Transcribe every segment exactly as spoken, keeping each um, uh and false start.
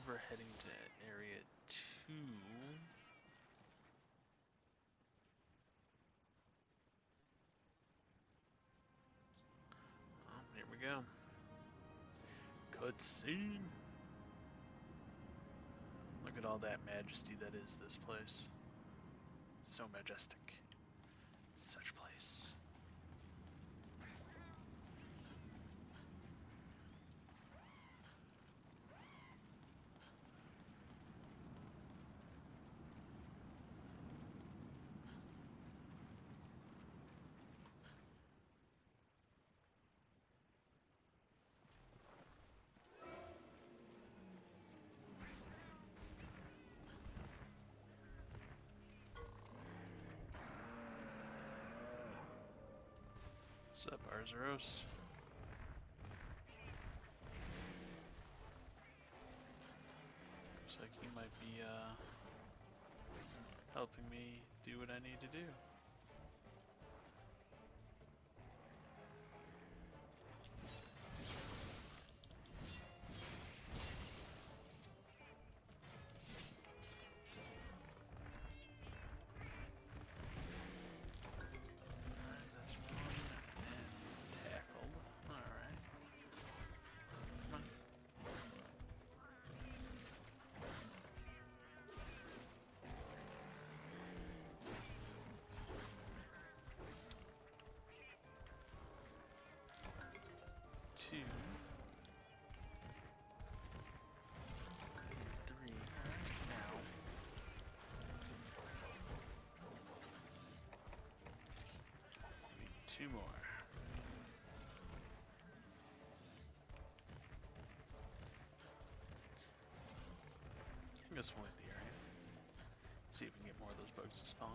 believe we're heading to area two. Oh, here we go. Cutscene. Look at all that majesty that is this place. So majestic. Such place. What's up, Arzuros? Looks like you might be uh, helping me do what I need to do. Two, three, now. Maybe two more. I think that's one of the area. See if we can get more of those bugs to spawn.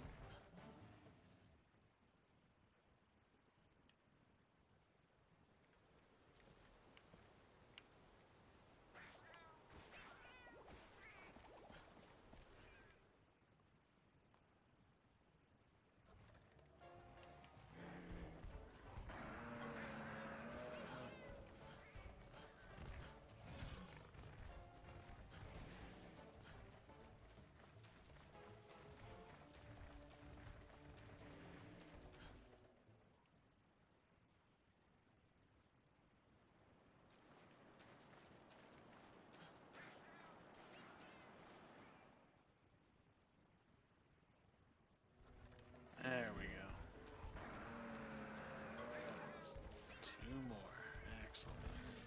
There we go. That's two more. Excellent. That's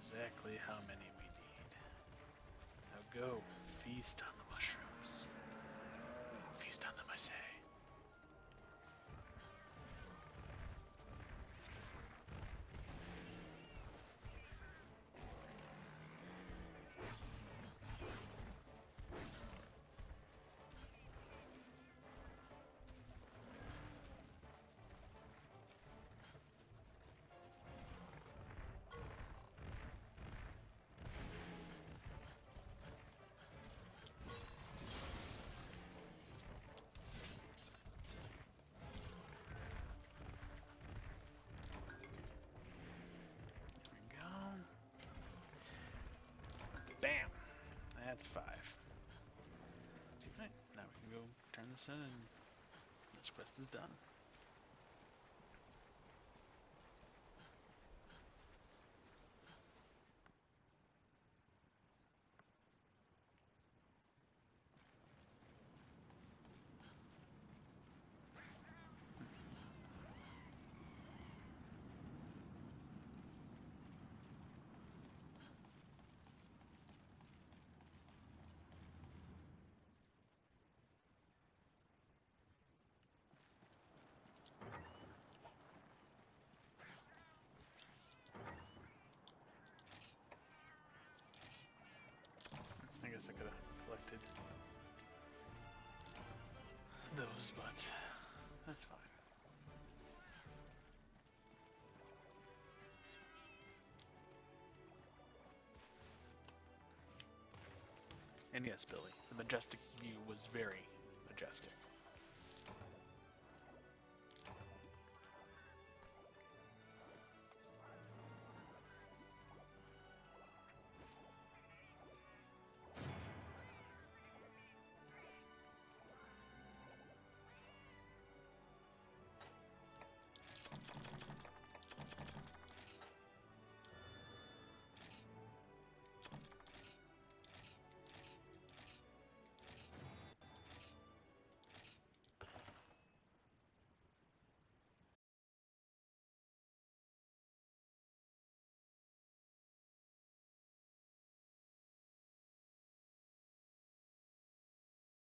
exactly how many we need. Now go, feast on the mushrooms. Feast on them, I say. Bam! That's five. Alright, now we can go turn this in and this quest is done. I guess I could have collected those, but that's fine. And yes, Billy, the majestic view was very majestic.